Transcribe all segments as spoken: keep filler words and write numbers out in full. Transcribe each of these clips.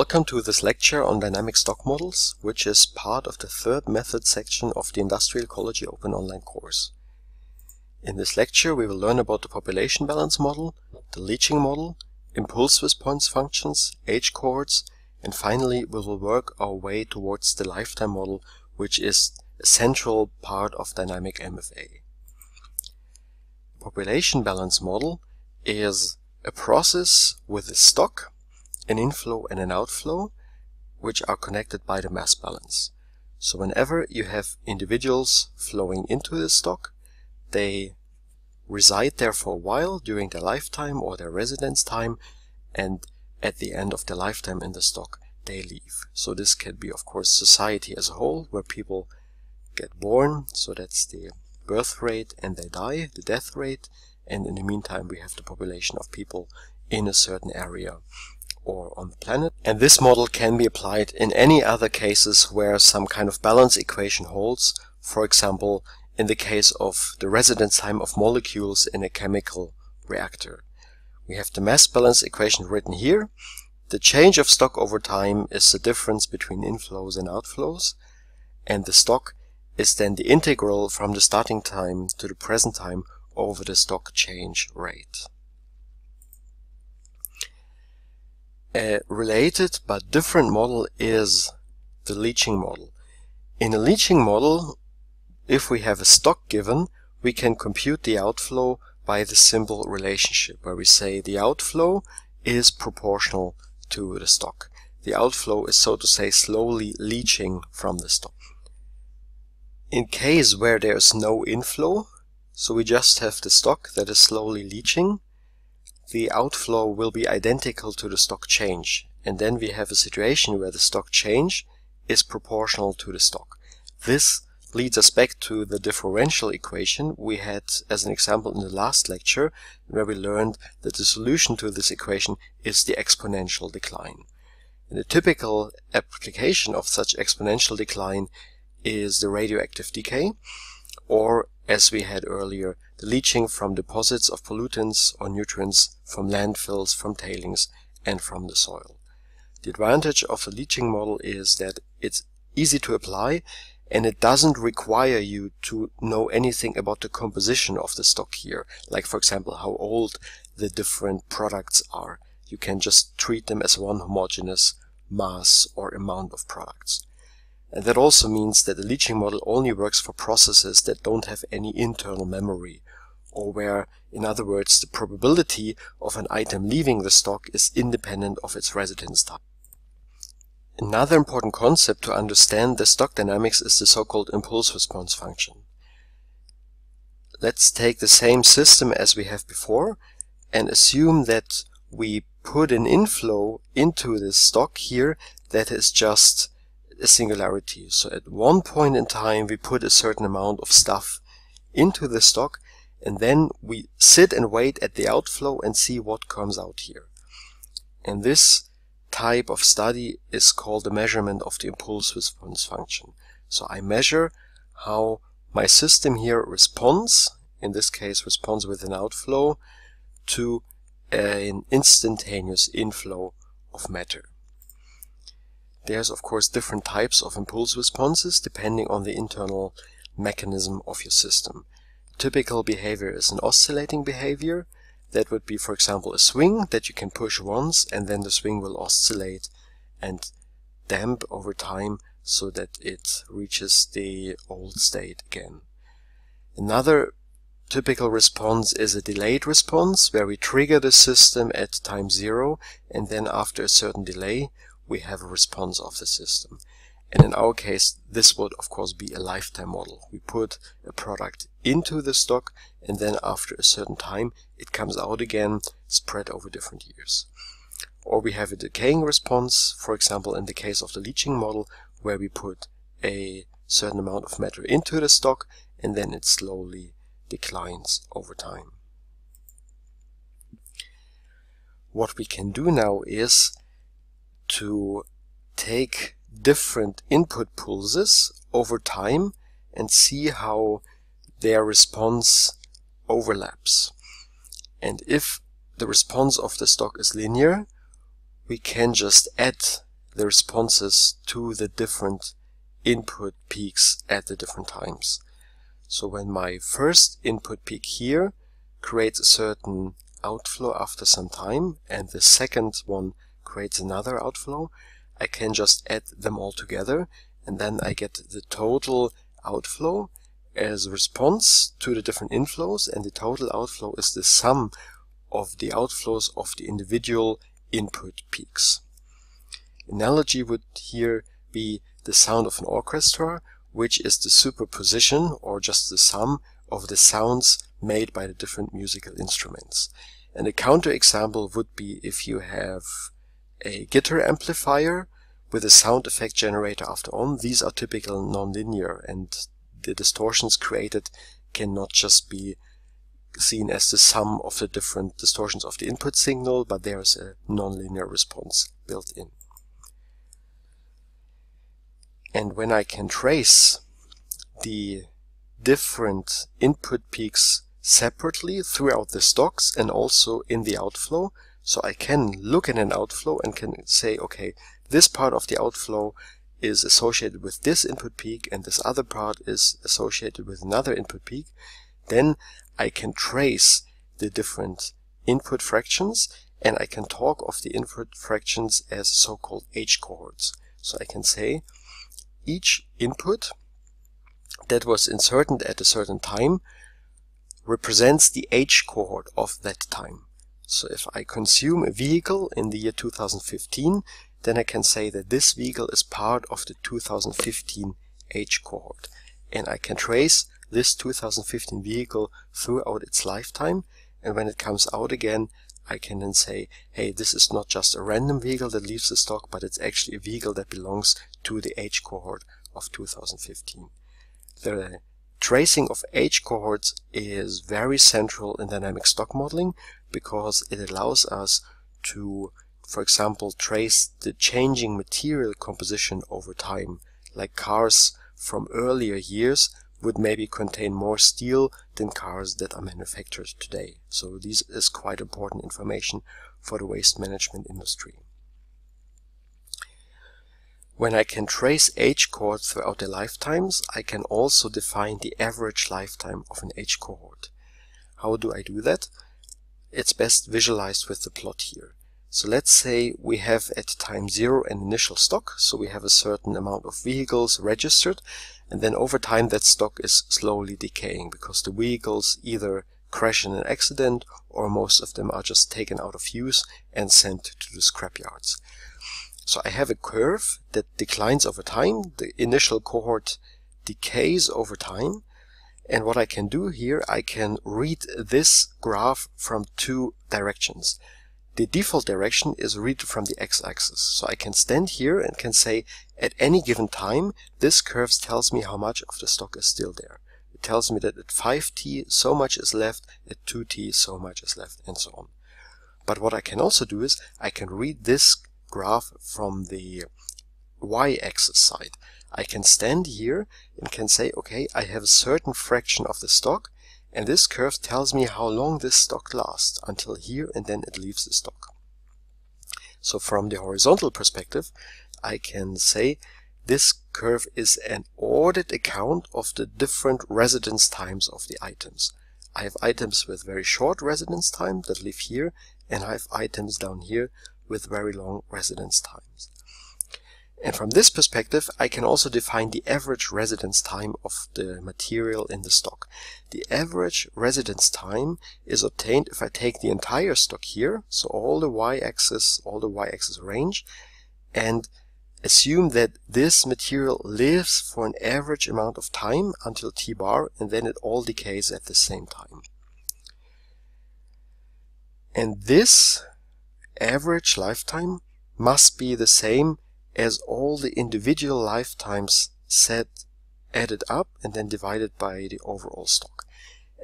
Welcome to this lecture on dynamic stock models, which is part of the third method section of the Industrial Ecology Open Online course. In this lecture we will learn about the population balance model, the leaching model, impulse response functions, age cohorts, and finally we will work our way towards the lifetime model, which is a central part of dynamic M F A. The population balance model is a process with a stock, an inflow and an outflow, which are connected by the mass balance. So whenever you have individuals flowing into the stock, they reside there for a while during their lifetime or their residence time, and at the end of their lifetime in the stock, they leave. So this can be, of course, society as a whole, where people get born, so that's the birth rate, and they die, the death rate, and in the meantime we have the population of people in a certain area or on the planet. And this model can be applied in any other cases where some kind of balance equation holds, for example in the case of the residence time of molecules in a chemical reactor. We have the mass balance equation written here. The change of stock over time is the difference between inflows and outflows, and the stock is then the integral from the starting time to the present time over the stock change rate. A related but different model is the leaching model. In a leaching model, if we have a stock given, we can compute the outflow by the simple relationship, where we say the outflow is proportional to the stock. The outflow is, so to say, slowly leaching from the stock. In case where there is no inflow, so we just have the stock that is slowly leaching, the outflow will be identical to the stock change, and then we have a situation where the stock change is proportional to the stock. This leads us back to the differential equation we had as an example in the last lecture, where we learned that the solution to this equation is the exponential decline. And the typical application of such exponential decline is the radioactive decay, or as we had earlier, the leaching from deposits of pollutants or nutrients from landfills, from tailings, and from the soil. The advantage of the leaching model is that it's easy to apply, and it doesn't require you to know anything about the composition of the stock here, like for example how old the different products are. You can just treat them as one homogeneous mass or amount of products. And that also means that the leaching model only works for processes that don't have any internal memory, or where, in other words, the probability of an item leaving the stock is independent of its residence time. Another important concept to understand the stock dynamics is the so-called impulse response function. Let's take the same system as we have before and assume that we put an inflow into this stock here that is just a singularity. So at one point in time we put a certain amount of stuff into the stock, and then we sit and wait at the outflow and see what comes out here. And this type of study is called the measurement of the impulse response function. So I measure how my system here responds, in this case responds with an outflow, to an instantaneous inflow of matter. There's of course different types of impulse responses depending on the internal mechanism of your system. Typical behavior is an oscillating behavior. That would be, for example, a swing that you can push once, and then the swing will oscillate and damp over time so that it reaches the old state again. Another typical response is a delayed response, where we trigger the system at time zero, and then after a certain delay we have a response of the system. And in our case, this would of course be a lifetime model. We put a product into the stock, and then after a certain time it comes out again, spread over different years. Or we have a decaying response, for example in the case of the leaching model, where we put a certain amount of matter into the stock, and then it slowly declines over time. What we can do now is to take different input pulses over time and see how their response overlaps. And if the response of the stock is linear, we can just add the responses to the different input peaks at the different times. So when my first input peak here creates a certain outflow after some time, and the second one creates another outflow, I can just add them all together, and then I get the total outflow as a response to the different inflows, and the total outflow is the sum of the outflows of the individual input peaks. Analogy would here be the sound of an orchestra, which is the superposition or just the sum of the sounds made by the different musical instruments. And a counterexample would be if you have a guitar amplifier with a sound effect generator after on. These are typical nonlinear, and the distortions created cannot just be seen as the sum of the different distortions of the input signal, but there's a nonlinear response built in. And when I can trace the different input peaks separately throughout the stocks and also in the outflow, so I can look at an outflow and can say, okay, this part of the outflow is associated with this input peak and this other part is associated with another input peak, then I can trace the different input fractions, and I can talk of the input fractions as so-called H cohorts. So I can say, each input that was inserted at a certain time represents the H cohort of that time. So if I consume a vehicle in the year two thousand fifteen, then I can say that this vehicle is part of the two thousand fifteen H cohort. And I can trace this two thousand fifteen vehicle throughout its lifetime. And when it comes out again, I can then say, hey, this is not just a random vehicle that leaves the stock, but it's actually a vehicle that belongs to the H cohort of two thousand fifteen. The tracing of H cohorts is very central in dynamic stock modeling because it allows us to, for example, trace the changing material composition over time, like cars from earlier years would maybe contain more steel than cars that are manufactured today. So this is quite important information for the waste management industry. When I can trace H cohorts throughout their lifetimes, I can also define the average lifetime of an H cohort. How do I do that? It's best visualized with the plot here. So let's say we have at time zero an initial stock, so we have a certain amount of vehicles registered, and then over time that stock is slowly decaying because the vehicles either crash in an accident or most of them are just taken out of use and sent to the scrapyards. So I have a curve that declines over time, the initial cohort decays over time, and what I can do here, I can read this graph from two directions. The default direction is read from the x-axis. So I can stand here and can say, at any given time, this curve tells me how much of the stock is still there. It tells me that at five T, so much is left, at two T, so much is left, and so on. But what I can also do is, I can read this graph from the y-axis side. I can stand here and can say, okay, I have a certain fraction of the stock, and this curve tells me how long this stock lasts until here, and then it leaves the stock. So from the horizontal perspective, I can say this curve is an ordered account of the different residence times of the items. I have items with very short residence time that live here, and I have items down here with very long residence times. And from this perspective, I can also define the average residence time of the material in the stock. The average residence time is obtained if I take the entire stock here, so all the y-axis, all the y-axis range, and assume that this material lives for an average amount of time until t-bar, and then it all decays at the same time. And this average lifetime must be the same as all the individual lifetimes set added up and then divided by the overall stock.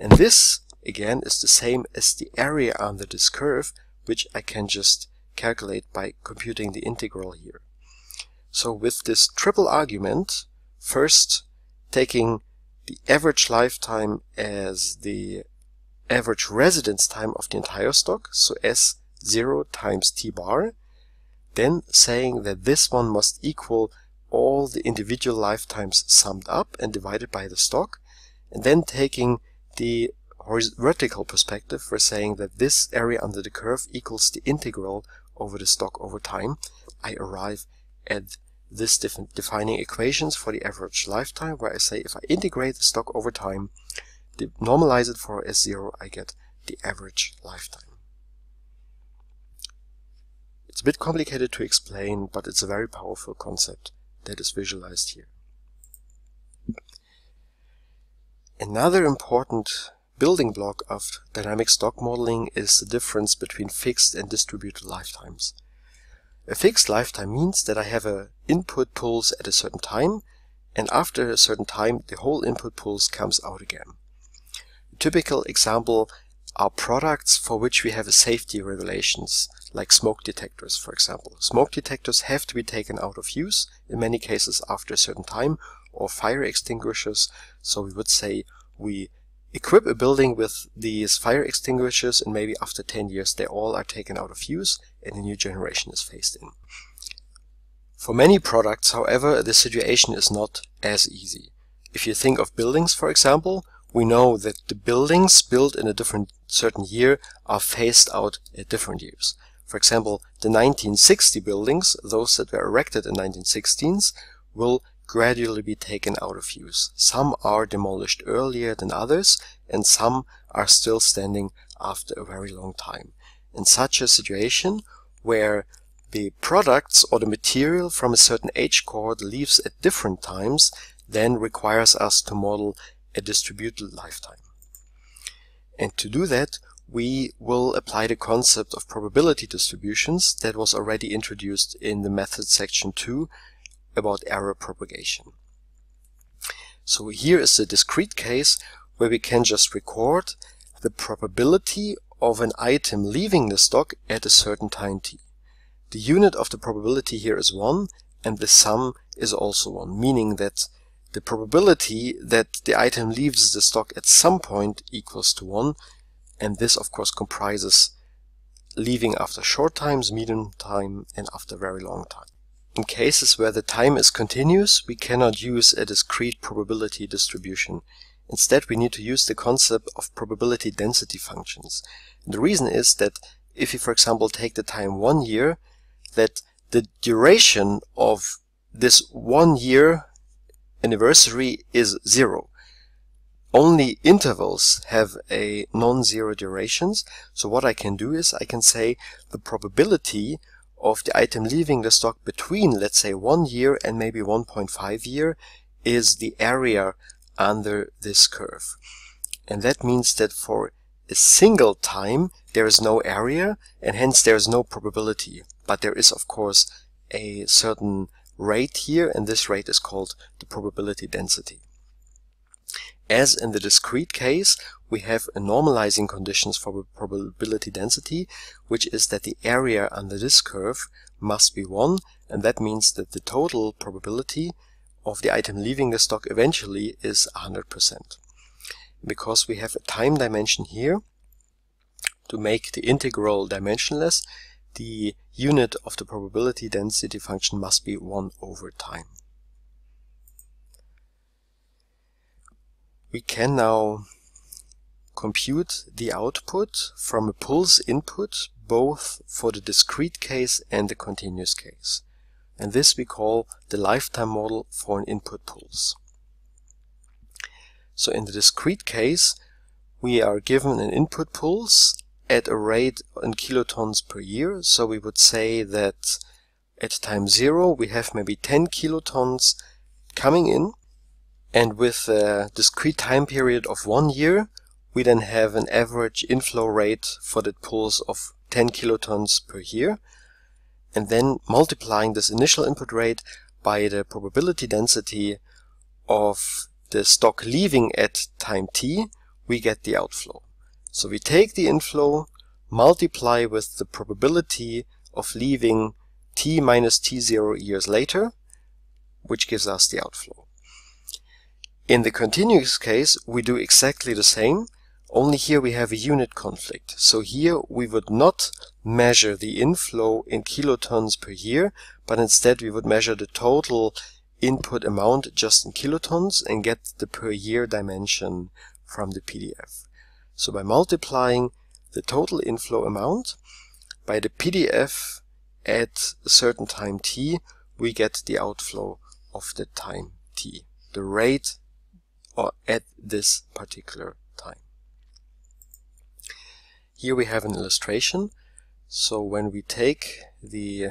And this, again, is the same as the area under this curve, which I can just calculate by computing the integral here. So with this triple argument, first taking the average lifetime as the average residence time of the entire stock, so S zero times T bar, then saying that this one must equal all the individual lifetimes summed up and divided by the stock, and then taking the vertical perspective, we're saying that this area under the curve equals the integral over the stock over time. I arrive at this different defining equations for the average lifetime, where I say if I integrate the stock over time, normalize it for S zero, I get the average lifetime. It's a bit complicated to explain, but it's a very powerful concept that is visualized here. Another important building block of dynamic stock modeling is the difference between fixed and distributed lifetimes. A fixed lifetime means that I have a input pools at a certain time, and after a certain time the whole input pools comes out again. A typical example are products for which we have a safety regulations, like smoke detectors, for example. Smoke detectors have to be taken out of use in many cases after a certain time, or fire extinguishers. So we would say we equip a building with these fire extinguishers, and maybe after ten years they all are taken out of use and a new generation is phased in. For many products, however, the situation is not as easy. If you think of buildings, for example, we know that the buildings built in a different certain year are phased out at different years. For example, the nineteen sixty buildings, those that were erected in nineteen sixteens, will gradually be taken out of use. Some are demolished earlier than others, and some are still standing after a very long time. In such a situation where the products or the material from a certain age cohort leaves at different times, then requires us to model a distributed lifetime. And to do that, we will apply the concept of probability distributions that was already introduced in the method section two about error propagation. So here is a discrete case where we can just record the probability of an item leaving the stock at a certain time t. The unit of the probability here is one, and the sum is also one, meaning that the probability that the item leaves the stock at some point equals to one, and this of course comprises leaving after short times, medium time, and after very long time. In cases where the time is continuous, we cannot use a discrete probability distribution. Instead, we need to use the concept of probability density functions. And the reason is that if you, for example, take the time one year, that the duration of this one year anniversary is zero. Only intervals have a non-zero durations. So what I can do is I can say the probability of the item leaving the stock between, let's say, one year and maybe one point five year is the area under this curve. And that means that for a single time there is no area, and hence there is no probability. But there is of course a certain rate here, and this rate is called the probability density. As in the discrete case, we have a normalizing conditions for probability density, which is that the area under this curve must be one, and that means that the total probability of the item leaving the stock eventually is one hundred percent. Because we have a time dimension here, to make the integral dimensionless, the unit of the probability density function must be one over time. We can now compute the output from a pulse input, both for the discrete case and the continuous case. And this we call the lifetime model for an input pulse. So in the discrete case, we are given an input pulse at a rate in kilotons per year. So we would say that at time zero, we have maybe ten kilotons coming in. And with a discrete time period of one year, we then have an average inflow rate for that pulse of ten kilotons per year. And then multiplying this initial input rate by the probability density of the stock leaving at time t, we get the outflow. So we take the inflow, multiply with the probability of leaving t minus t zero years later, which gives us the outflow. In the continuous case, we do exactly the same, Only here we have a unit conflict. So here we would not measure the inflow in kilotons per year, but instead we would measure the total input amount just in kilotons and get the per year dimension from the P D F. So by multiplying the total inflow amount by the P D F at a certain time t, we get the outflow of the time t, the rate or at this particular time. Here we have an illustration. So when we take the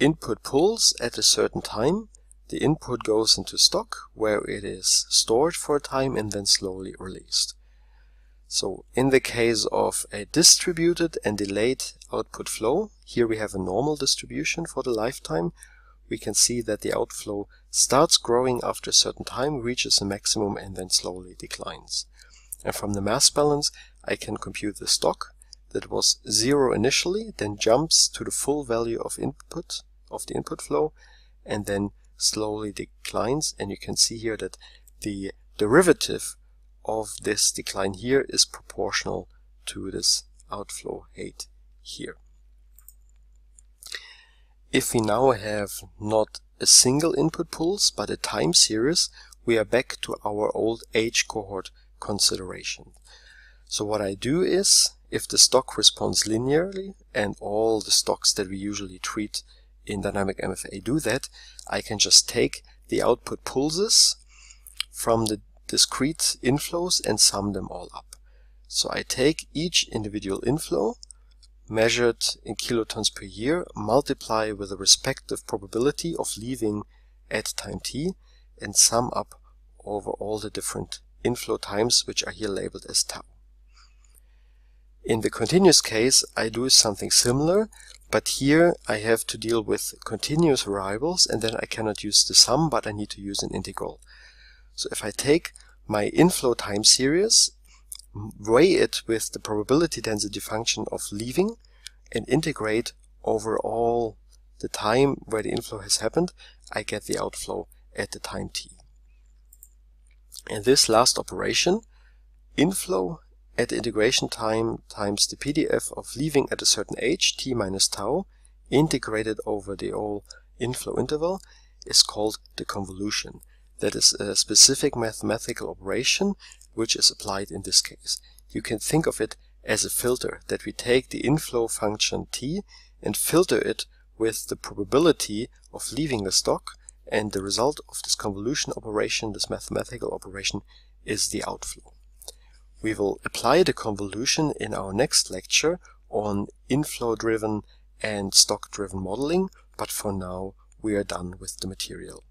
input pulls at a certain time, the input goes into stock where it is stored for a time and then slowly released. So in the case of a distributed and delayed output flow, here we have a normal distribution for the lifetime. We can see that the outflow starts growing after a certain time, reaches a maximum, and then slowly declines. And from the mass balance, I can compute the stock that was zero initially, then jumps to the full value of input of the input flow, and then slowly declines. And you can see here that the derivative of this decline here is proportional to this outflow rate here. If we now have not a single input pulse, but a time series, we are back to our old age cohort consideration. So what I do is, if the stock responds linearly, and all the stocks that we usually treat in dynamic M F A do that, I can just take the output pulses from the discrete inflows and sum them all up. So I take each individual inflow, measured in kilotons per year, multiply with the respective probability of leaving at time t, and sum up over all the different inflow times, which are here labeled as tau. In the continuous case, I do something similar, but here I have to deal with continuous variables, and then I cannot use the sum, but I need to use an integral. So if I take my inflow time series, weigh it with the probability density function of leaving, and integrate over all the time where the inflow has happened, I get the outflow at the time t. And this last operation, inflow at integration time times the P D F of leaving at a certain age, t minus tau, integrated over the whole inflow interval, is called the convolution. That is a specific mathematical operation which is applied in this case. You can think of it as a filter, that we take the inflow function t and filter it with the probability of leaving the stock, and the result of this convolution operation, this mathematical operation, is the outflow. We will apply the convolution in our next lecture on inflow-driven and stock-driven modeling, but for now we are done with the material.